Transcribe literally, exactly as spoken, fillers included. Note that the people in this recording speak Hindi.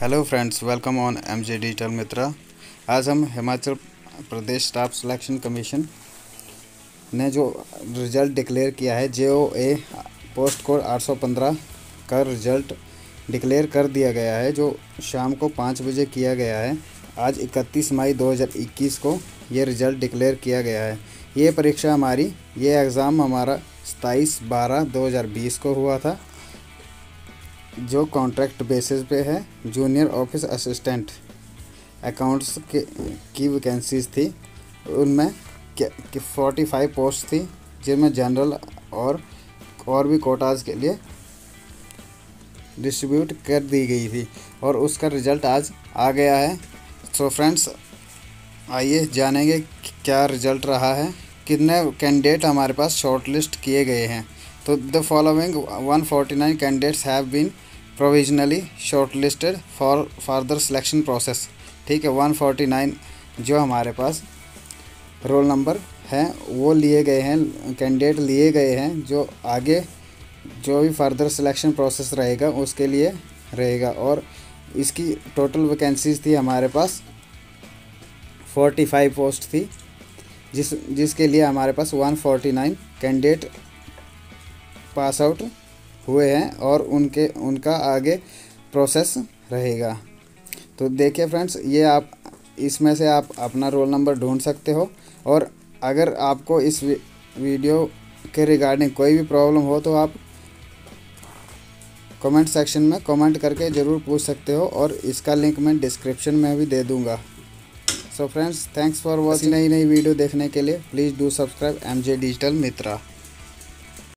Hello friends, welcome on MJ digital Mitra. आज हम Himachal Pradesh staff selection commission ने जो रिज़ल्ट डिक्लेयर किया है जे ओ ए पोस्ट कोड आठ सौ पंद्रह का रिज़ल्ट डिक्लेयर कर दिया गया है, जो शाम को पाँच बजे किया गया है। आज इकतीस मई दो हज़ार इक्कीस को ये रिज़ल्ट डिक्लेयर किया गया है। ये परीक्षा हमारी, ये एग्ज़ाम हमारा सत्ताईस बारह दो हज़ार बीस को हुआ था, जो कॉन्ट्रैक्ट बेसिस पे है। जूनियर ऑफिस असिस्टेंट अकाउंट्स के की वैकेंसीज थी, उनमें फोर्टी फाइव पोस्ट थी, जिनमें जनरल और और भी कोटाज के लिए डिस्ट्रीब्यूट कर दी गई थी और उसका रिज़ल्ट आज आ गया है। सो फ्रेंड्स, आइए जानेंगे क्या रिज़ल्ट रहा है, कितने कैंडिडेट हमारे पास शॉर्टलिस्ट किए गए हैं। तो the following one forty nine candidates have been provisionally shortlisted for further selection process. ठीक है, वन फोर्टी नाइन जो हमारे पास रोल नंबर हैं वो लिए गए हैं, कैंडिडेट लिए गए हैं, जो आगे जो भी फर्दर सिलेक्शन प्रोसेस रहेगा उसके लिए रहेगा। और इसकी टोटल वैकेंसीज थी हमारे पास पैंतालीस पोस्ट थी, जिस जिसके लिए हमारे पास one forty nine candidate pass out हुए हैं और उनके उनका आगे प्रोसेस रहेगा। तो देखिए फ्रेंड्स, ये आप इसमें से आप अपना रोल नंबर ढूंढ सकते हो। और अगर आपको इस वीडियो के रिगार्डिंग कोई भी प्रॉब्लम हो तो आप कमेंट सेक्शन में कमेंट करके ज़रूर पूछ सकते हो, और इसका लिंक मैं डिस्क्रिप्शन में भी दे दूंगा। So friends, thanks for watching. नई नई वीडियो देखने के लिए please do subscribe M J digital Mitra.